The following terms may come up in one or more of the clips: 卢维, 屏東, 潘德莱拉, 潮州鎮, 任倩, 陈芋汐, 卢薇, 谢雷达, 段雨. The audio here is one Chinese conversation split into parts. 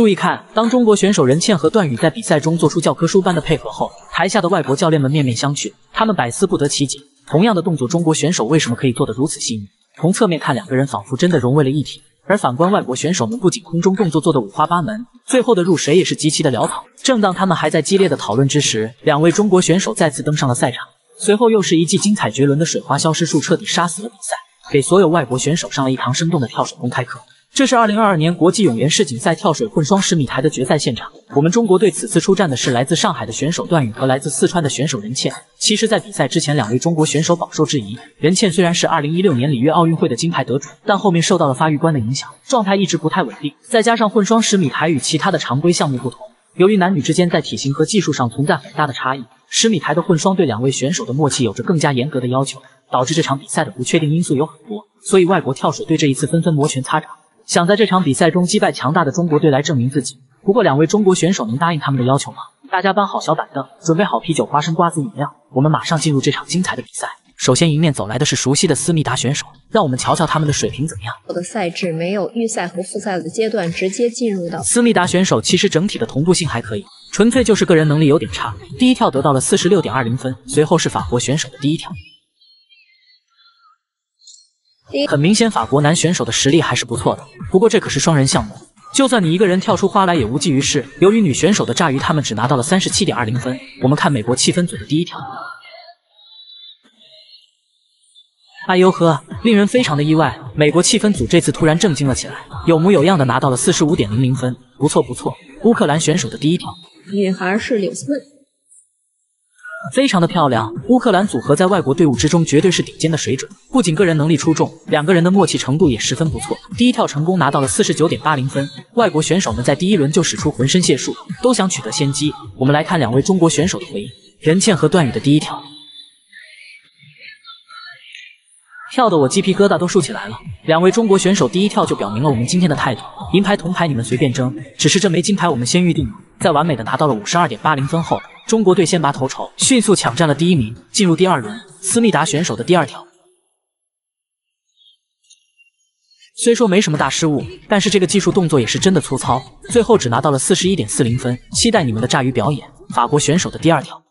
注意看，当中国选手任倩和段雨在比赛中做出教科书般的配合后，台下的外国教练们面面相觑，他们百思不得其解。同样的动作，中国选手为什么可以做得如此细腻？从侧面看，两个人仿佛真的融为了一体。 而反观外国选手们，不仅空中动作做得五花八门，最后的入水也是极其的潦倒。正当他们还在激烈的讨论之时，两位中国选手再次登上了赛场。随后又是一记精彩绝伦的水花消失术，彻底杀死了比赛，给所有外国选手上了一堂生动的跳水公开课。这是2022年国际泳联世锦赛跳水混双10米台的决赛现场。我们中国队此次出战的是来自上海的选手段雨和来自四川的选手任倩。其实，在比赛之前，两位中国选手饱受质疑。任倩虽然是2016年里约奥运会的金牌得主，但后面受到了发育观的影响，状态一直不太稳定。再加上混双10米台与其他的常规项目不同，由于男女之间在体型和技术上存在很大的差异，10米台的混双对两位选手的默契有着更加严格的要求，导致这场比赛的不确定因素有很多。所以，外国跳水队这一次纷纷摩拳擦掌。 想在这场比赛中击败强大的中国队来证明自己。不过，两位中国选手能答应他们的要求吗？大家搬好小板凳，准备好啤酒、花生、瓜子、饮料，我们马上进入这场精彩的比赛。首先，迎面走来的是熟悉的思密达选手，让我们瞧瞧他们的水平怎么样。我的赛制没有预赛和复赛的阶段，直接进入到思密达选手，其实整体的同步性还可以，纯粹就是个人能力有点差。第一跳得到了 46.20 分，随后是法国选手的第一跳。 很明显，法国男选手的实力还是不错的。不过这可是双人项目，就算你一个人跳出花来也无济于事。由于女选手的炸鱼，他们只拿到了 37.20 分。我们看美国7分组的第一条。哎呦呵，令人非常的意外，美国7分组这次突然震惊了起来，有模有样的拿到了 45.00 分，不错不错。乌克兰选手的第一条，女孩是柳思曼。 非常的漂亮，乌克兰组合在外国队伍之中绝对是顶尖的水准，不仅个人能力出众，两个人的默契程度也十分不错。第一跳成功拿到了 49.80 分，外国选手们在第一轮就使出浑身解数，都想取得先机。我们来看两位中国选手的回应，任倩和段雨的第一跳，跳得我鸡皮疙瘩都竖起来了。两位中国选手第一跳就表明了我们今天的态度，银牌铜牌你们随便争，只是这枚金牌我们先预定了。在完美的拿到了 52.80 分后。 中国队先拔头筹，迅速抢占了第一名，进入第二轮。思密达选手的第二条，虽说没什么大失误，但是这个技术动作也是真的粗糙，最后只拿到了 41.40 分。期待你们的炸鱼表演。法国选手的第二条，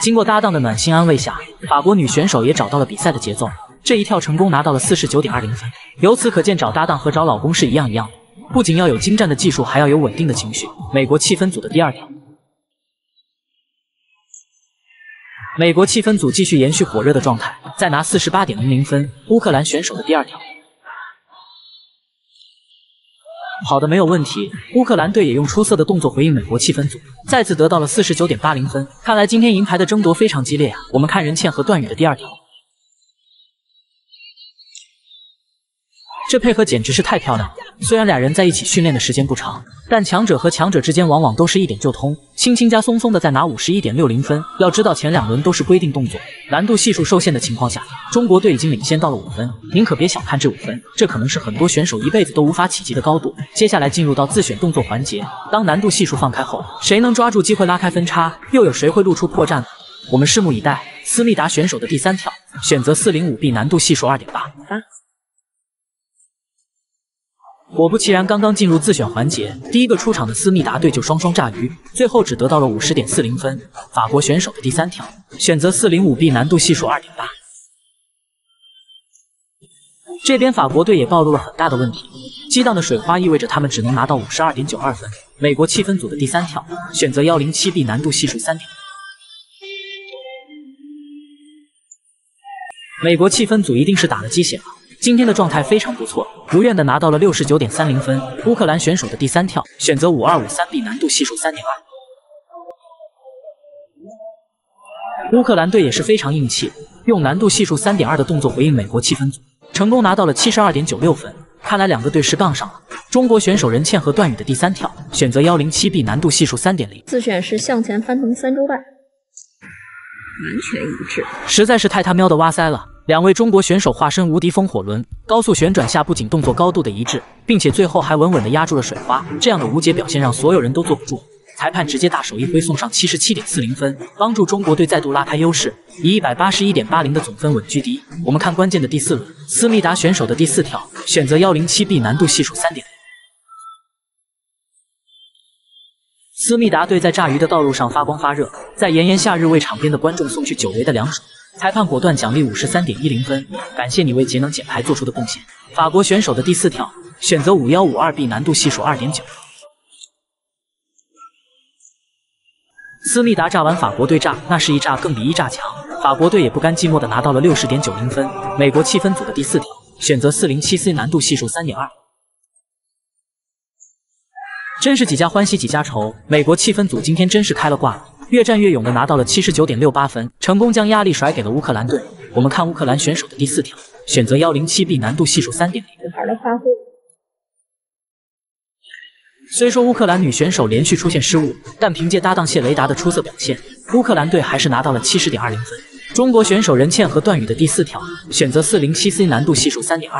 经过搭档的暖心安慰下，法国女选手也找到了比赛的节奏，这一跳成功拿到了 49.20 分。由此可见，找搭档和找老公是一样的。 不仅要有精湛的技术，还要有稳定的情绪。美国7分组的第二条，美国7分组继续延续火热的状态，再拿 48.00 分。乌克兰选手的第二条，好的没有问题。乌克兰队也用出色的动作回应美国7分组，再次得到了 49.80 分。看来今天银牌的争夺非常激烈啊！我们看任倩和段雨的第二条。 这配合简直是太漂亮了！虽然俩人在一起训练的时间不长，但强者和强者之间往往都是一点就通，轻轻加松松的再拿 51.60 分。要知道前两轮都是规定动作，难度系数受限的情况下，中国队已经领先到了5分。您可别小看这5分，这可能是很多选手一辈子都无法企及的高度。接下来进入到自选动作环节，当难度系数放开后，谁能抓住机会拉开分差，又有谁会露出破绽呢？我们拭目以待。思密达选手的第三跳，选择 405B， 难度系数 2.8。 果不其然，刚刚进入自选环节，第一个出场的思密达队就双双炸鱼，最后只得到了 50.40 分。法国选手的第三条，选择 405B， 难度系数 2.8。这边法国队也暴露了很大的问题，激荡的水花意味着他们只能拿到 52.92 分。美国7分组的第三条，选择 107B， 难度系数 3.5。 美国7分组一定是打了鸡血了。 今天的状态非常不错，如愿的拿到了 69.30 分。乌克兰选手的第三跳，选择 5253B， 难度系数 3.2。乌克兰队也是非常硬气，用难度系数 3.2 的动作回应美国7分组，成功拿到了 72.96 分。看来两个队是杠上了。中国选手任倩和段雨的第三跳，选择 107B， 难度系数 3.0。自选是向前翻腾三周半，完全一致，实在是太他喵的哇塞了。 两位中国选手化身无敌风火轮，高速旋转下不仅动作高度的一致，并且最后还稳稳的压住了水花，这样的无解表现让所有人都坐不住。裁判直接大手一挥送上 77.40 分，帮助中国队再度拉开优势，以 181.80 的总分稳居第一。我们看关键的第四轮，思密达选手的第四条选择 107B 难度系数 3.0。 思密达队在炸鱼的道路上发光发热，在炎炎夏日为场边的观众送去久违的凉爽。裁判果断奖励 53.10 分，感谢你为节能减排做出的贡献。法国选手的第四跳选择 5152B 难度系数 2.9。思密达炸完法国队炸，那是一炸更比一炸强，法国队也不甘寂寞的拿到了 60.90 分。美国气氛组的第四跳选择 407C 难度系数 3.2。 真是几家欢喜几家愁，美国气氛组今天真是开了挂了，越战越勇的拿到了 79.68 分，成功将压力甩给了乌克兰队。我们看乌克兰选手的第四条，选择 107B 难度系数 3.0。虽说乌克兰女选手连续出现失误，但凭借搭档谢雷达的出色表现，乌克兰队还是拿到了 70.20 分。中国选手任倩和段宇的第四条，选择 407C 难度系数 3.2。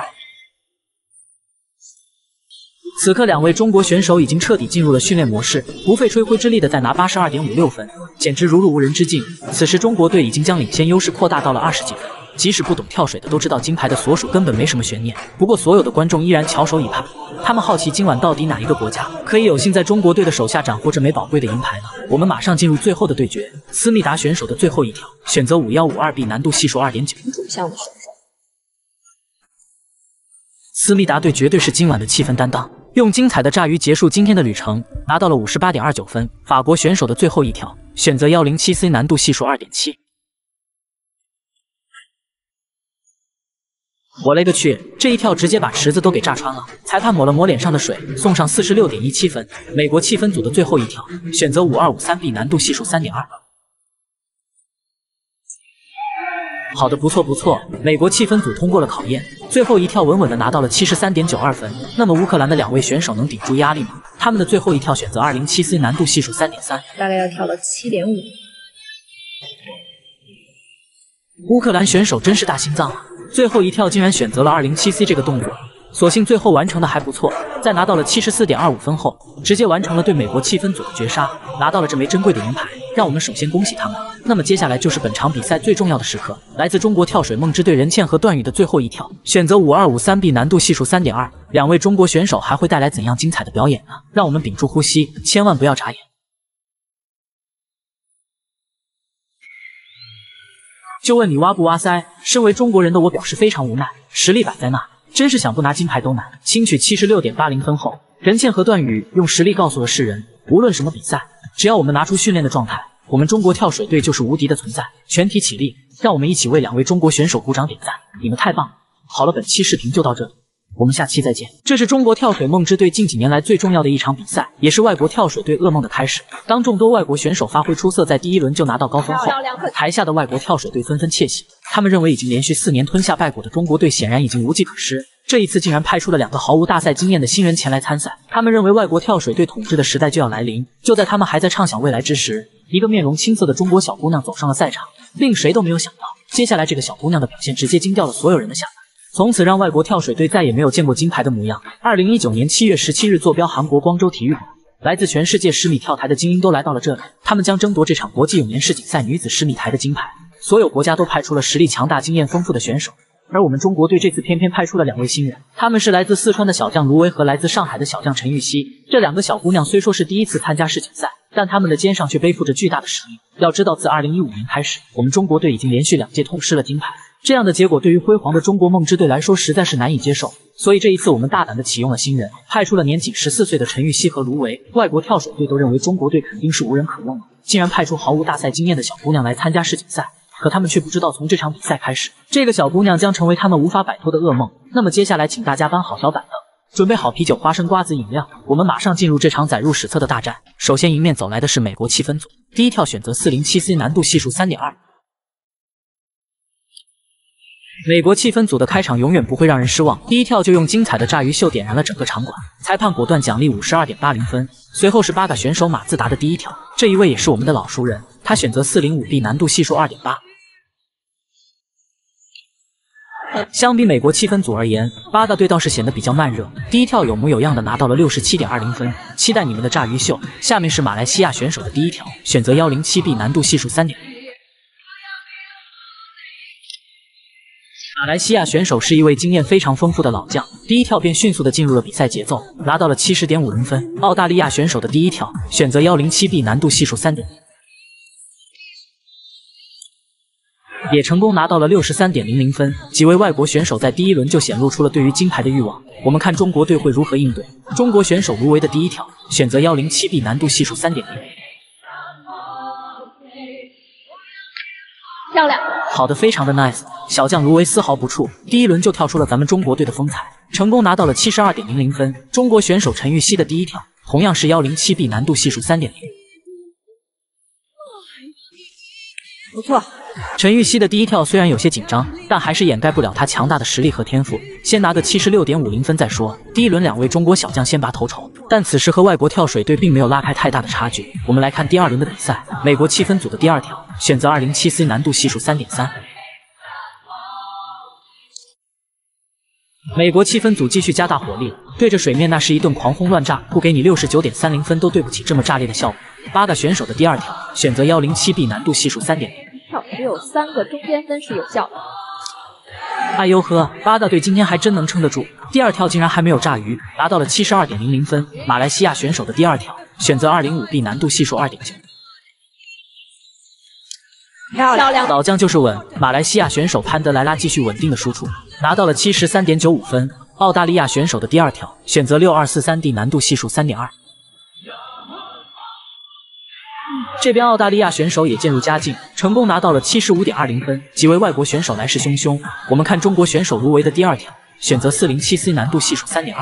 此刻，两位中国选手已经彻底进入了训练模式，不费吹灰之力的再拿 82.56 分，简直如入无人之境。此时，中国队已经将领先优势扩大到了20几分。即使不懂跳水的都知道，金牌的所属根本没什么悬念。不过，所有的观众依然翘首以盼，他们好奇今晚到底哪一个国家可以有幸在中国队的手下斩获这枚宝贵的银牌呢？我们马上进入最后的对决，思密达选手的最后一条，选择 5152B 难度系数 2.9。 思密达队绝对是今晚的气氛担当。 用精彩的炸鱼结束今天的旅程，拿到了 58.29 分。法国选手的最后一条选择 107C 难度系数 2.7。我勒个去，这一跳直接把池子都给炸穿了！裁判抹了抹脸上的水，送上 46.17 分。美国气氛组的最后一条选择 5253B 难度系数 3.2。 好的，不错不错，美国气氛组通过了考验，最后一跳稳稳的拿到了 73.92 分。那么乌克兰的两位选手能顶住压力吗？他们的最后一跳选择 207C 难度系数 3.3， 大概要跳到 7.5。乌克兰选手真是大心脏啊，最后一跳竟然选择了 207C 这个动作，所幸最后完成的还不错，在拿到了 74.25 分后，直接完成了对美国气氛组的绝杀，拿到了这枚珍贵的银牌。 让我们首先恭喜他们。那么接下来就是本场比赛最重要的时刻，来自中国跳水梦之队任倩和段宇的最后一跳，选择 5253B 难度系数 3.2。两位中国选手还会带来怎样精彩的表演呢？让我们屏住呼吸，千万不要眨眼。就问你挖不挖塞？身为中国人的我表示非常无奈，实力摆在那，真是想不拿金牌都难。轻取 76.80 分后，任倩和段宇用实力告诉了世人，无论什么比赛。 只要我们拿出训练的状态，我们中国跳水队就是无敌的存在。全体起立，让我们一起为两位中国选手鼓掌点赞，你们太棒了！好了，本期视频就到这里，我们下期再见。这是中国跳水梦之队近几年来最重要的一场比赛，也是外国跳水队噩梦的开始。当众多外国选手发挥出色，在第一轮就拿到高分后，台下的外国跳水队纷纷窃喜，他们认为已经连续4年吞下败果的中国队显然已经无计可施。 这一次竟然派出了2个毫无大赛经验的新人前来参赛，他们认为外国跳水队统治的时代就要来临。就在他们还在畅想未来之时，一个面容青涩的中国小姑娘走上了赛场，令谁都没有想到，接下来这个小姑娘的表现直接惊掉了所有人的下巴，从此让外国跳水队再也没有见过金牌的模样。2019年7月17日坐标韩国光州体育馆，来自全世界10米跳台的精英都来到了这里，他们将争夺这场国际泳联世锦赛女子10米台的金牌。所有国家都派出了实力强大、经验丰富的选手。 而我们中国队这次偏偏派出了2位新人，他们是来自四川的小将卢薇和来自上海的小将陈芋汐。这2个小姑娘虽说是第一次参加世锦赛，但她们的肩上却背负着巨大的使命。要知道，自2015年开始，我们中国队已经连续2届痛失了金牌，这样的结果对于辉煌的中国梦之队来说实在是难以接受。所以这一次，我们大胆的启用了新人，派出了年仅14岁的陈芋汐和卢薇。外国跳水队都认为中国队肯定是无人可用了，竟然派出毫无大赛经验的小姑娘来参加世锦赛。 可他们却不知道，从这场比赛开始，这个小姑娘将成为他们无法摆脱的噩梦。那么接下来，请大家搬好小板凳，准备好啤酒、花生、瓜子、饮料，我们马上进入这场载入史册的大战。首先迎面走来的是美国气氛组，第一跳选择 407C 难度系数 3.2。美国气氛组的开场永远不会让人失望，第一跳就用精彩的炸鱼秀点燃了整个场馆，裁判果断奖励 52.80 分。随后是巴嘎选手马自达的第一跳，这一位也是我们的老熟人，他选择 405B 难度系数 2.8。相比美国七分组而言，八大队倒是显得比较慢热。第一跳有模有样的拿到了 67.20 分，期待你们的炸鱼秀。下面是马来西亚选手的第一条，选择 107B， 难度系数 3.0。马来西亚选手是一位经验非常丰富的老将，第一跳便迅速的进入了比赛节奏，拿到了 70.50 分。澳大利亚选手的第一跳选择 107B， 难度系数 3.0。 也成功拿到了 63.00 分。几位外国选手在第一轮就显露出了对于金牌的欲望，我们看中国队会如何应对。中国选手卢维的第一条选择 107B， 难度系数 3.0。 漂亮，好的，非常的 nice。 小将卢维丝毫不怵，第一轮就跳出了咱们中国队的风采，成功拿到了 72.00 分。中国选手陈芋汐的第一条同样是 107B， 难度系数 3.0。 不错。 陈芋汐的第一跳虽然有些紧张，但还是掩盖不了她强大的实力和天赋。先拿个 76.50 分再说。第一轮两位中国小将先拔头筹，但此时和外国跳水队并没有拉开太大的差距。我们来看第二轮的比赛，美国七分组的第二跳，选择 207C， 难度系数 3.3。 美国七分组继续加大火力，对着水面那是一顿狂轰乱炸，不给你 69.30 分都对不起这么炸裂的效果。八大选手的第二跳，选择 107B， 难度系数 3.0。 只有3个中间分是有效的。哎呦呵，八大队今天还真能撑得住，第二跳竟然还没有炸鱼，拿到了 72.00 分。马来西亚选手的第二跳选择 205B， 难度系数 2.9。漂亮，老将就是稳。马来西亚选手潘德莱拉继续稳定的输出，拿到了 73.95 分。澳大利亚选手的第二跳选择 6243D， 难度系数 3.2。 这边澳大利亚选手也渐入佳境，成功拿到了 75.20 分。几位外国选手来势汹汹，我们看中国选手卢维的第二条，选择 407C， 难度系数 3.2。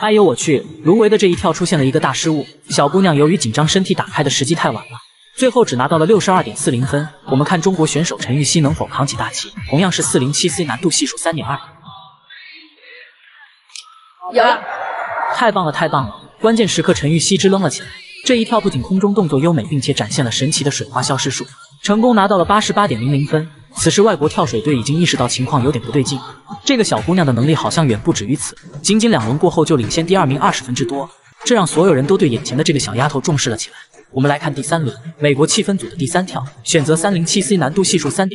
哎呦我去，卢维的这一跳出现了一个大失误，小姑娘由于紧张，身体打开的时机太晚了，最后只拿到了 62.40 分。我们看中国选手陈芋汐能否扛起大旗，同样是 407C， 难度系数 3.2。有了，太棒了，太棒了！ 关键时刻，陈芋汐支棱了起来。这一跳不仅空中动作优美，并且展现了神奇的水花消失术，成功拿到了 88.00 分。此时，外国跳水队已经意识到情况有点不对劲，这个小姑娘的能力好像远不止于此。仅仅两轮过后就领先第二名20分之多，这让所有人都对眼前的这个小丫头重视了起来。我们来看第三轮，美国气氛组的第三跳，选择 307C， 难度系数 3.4。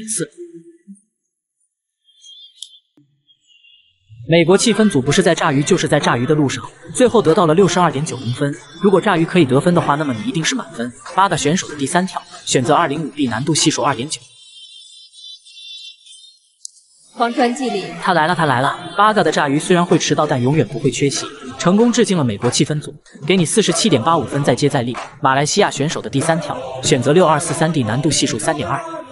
美国气氛组不是在炸鱼，就是在炸鱼的路上，最后得到了 62.90 分。如果炸鱼可以得分的话，那么你一定是满分。八大选手的第三跳，选择 205B， 难度系数 2.9。荒川纪里，他来了，他来了！八大的炸鱼虽然会迟到，但永远不会缺席，成功致敬了美国气氛组，给你 47.85 分，再接再厉。马来西亚选手的第三跳，选择 6243D， 难度系数 3.2。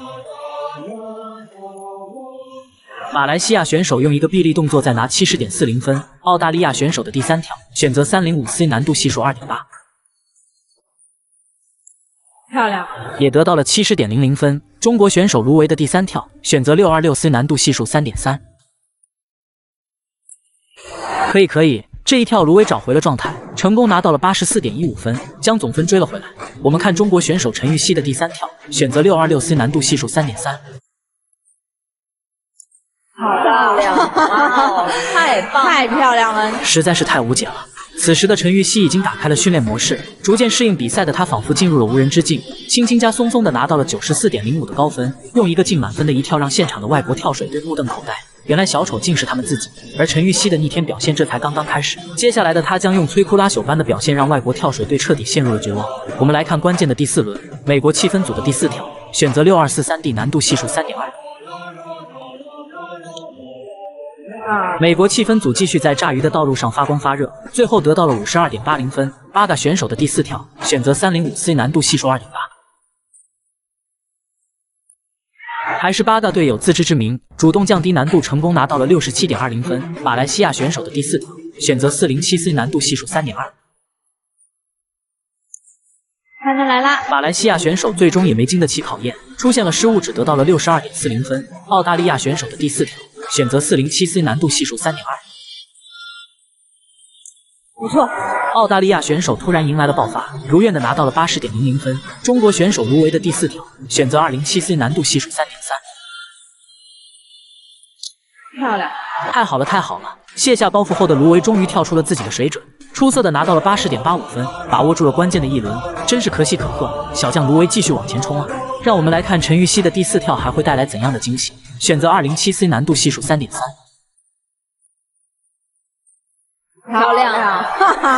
马来西亚选手用一个臂力动作再拿 70.40 分，澳大利亚选手的第三跳选择 305C， 难度系数 2.8， 漂亮，也得到了 70.00 分。中国选手卢维的第三跳选择 626C， 难度系数 3.3， 可以，这一跳卢维找回了状态，成功拿到了 84.15 分，将总分追了回来。我们看中国选手陈芋汐的第三跳选择 626C， 难度系数 3.3。 漂亮，哇，太棒，太漂亮了，实在是太无解了。此时的陈芋汐已经打开了训练模式，逐渐适应比赛的她仿佛进入了无人之境，轻轻加松松的拿到了 94.05 的高分，用一个近满分的一跳让现场的外国跳水队目瞪口呆。原来小丑竟是他们自己，而陈芋汐的逆天表现这才刚刚开始，接下来的她将用摧枯拉朽般的表现让外国跳水队彻底陷入了绝望。我们来看关键的第四轮，美国气氛组的第四条，选择 6243D， 难度系数 3.2。 美国气氛组继续在炸鱼的道路上发光发热，最后得到了 52.80 分。八大选手的第四跳选择 305C， 难度系数 2.8。还是八大队有自知之明，主动降低难度，成功拿到了 67.20 分。马来西亚选手的第四跳选择 407C， 难度系数 3.2。 潘德莱拉，马来西亚选手最终也没经得起考验，出现了失误，只得到了 62.40 分。澳大利亚选手的第四条选择 407C， 难度系数 3.2。不错，澳大利亚选手突然迎来了爆发，如愿的拿到了 80.00 分。中国选手卢维的第四条选择 207C 难度系数 3.3。漂亮！太好了，太好了！卸下包袱后的卢维终于跳出了自己的水准，出色的拿到了 80.85 分，把握住了关键的一轮，真是可喜可贺。小将卢维继续往前冲啊！让我们来看陈芋汐的第四跳还会带来怎样的惊喜？选择 207C 难度系数 3.3。 漂亮啊，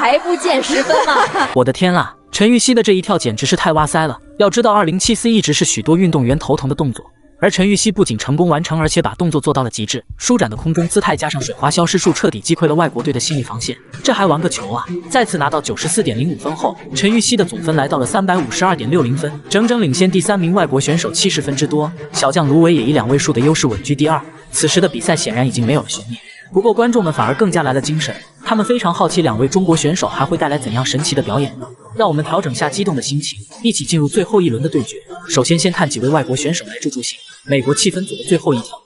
还不见10分吗？我的天啦，陈芋汐的这一跳简直是太哇塞了！要知道207C 一直是许多运动员头疼的动作，而陈芋汐不仅成功完成，而且把动作做到了极致。舒展的空中姿态加上水花消失术，彻底击溃了外国队的心理防线。这还玩个球啊！再次拿到 94.05 分后，陈芋汐的总分来到了 352.60 分，整整领先第三名外国选手70分之多。小将卢维也以2位数的优势稳居第二。此时的比赛显然已经没有了悬念。 不过，观众们反而更加来了精神，他们非常好奇2位中国选手还会带来怎样神奇的表演呢？让我们调整下激动的心情，一起进入最后一轮的对决。首先，先看几位外国选手来助助兴。美国气氛组的最后一条，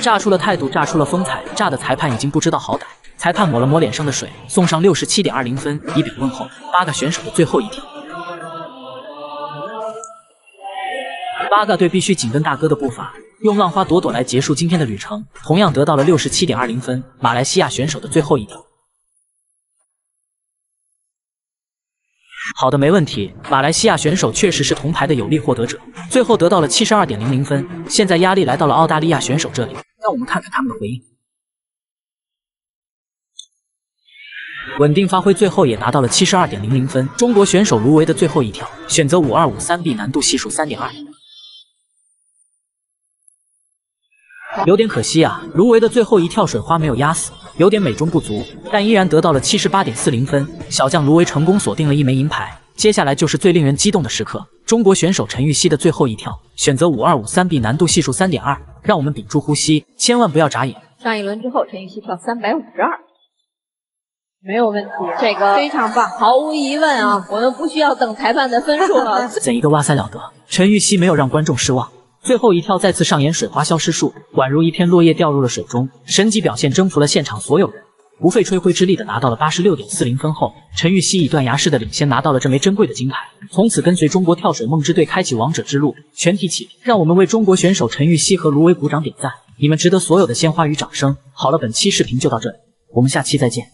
炸出了态度，炸出了风采，炸的裁判已经不知道好歹。裁判抹了抹脸上的水，送上 67.20 分，以表问候。8个选手的最后一条。 8个队必须紧跟大哥的步伐，用浪花朵朵来结束今天的旅程，同样得到了 67.20 分。马来西亚选手的最后一条。好的，没问题。马来西亚选手确实是铜牌的有力获得者，最后得到了 72.00 分。现在压力来到了澳大利亚选手这里，让我们看看他们的回应。稳定发挥，最后也拿到了 72.00 分。中国选手卢维的最后一条，选择 5253B 难度系数 3.2。 有点可惜啊，卢维的最后一跳水花没有压死，有点美中不足，但依然得到了 78.40 分。小将卢维成功锁定了一枚银牌，接下来就是最令人激动的时刻。中国选手陈芋汐的最后一跳，选择 5253B 难度系数 3.2， 让我们屏住呼吸，千万不要眨眼。上一轮之后，陈芋汐跳352，没有问题，这个非常棒，毫无疑问啊，我们不需要等裁判的分数了。怎一个哇塞了得！陈芋汐没有让观众失望。 最后一跳再次上演水花消失术，宛如一片落叶掉入了水中，神级表现征服了现场所有人，不费吹灰之力的拿到了 86.40 分后，陈芋汐以断崖式的领先拿到了这枚珍贵的金牌，从此跟随中国跳水梦之队开启王者之路。全体起立，让我们为中国选手陈芋汐和卢维鼓掌点赞，你们值得所有的鲜花与掌声。好了，本期视频就到这里，我们下期再见。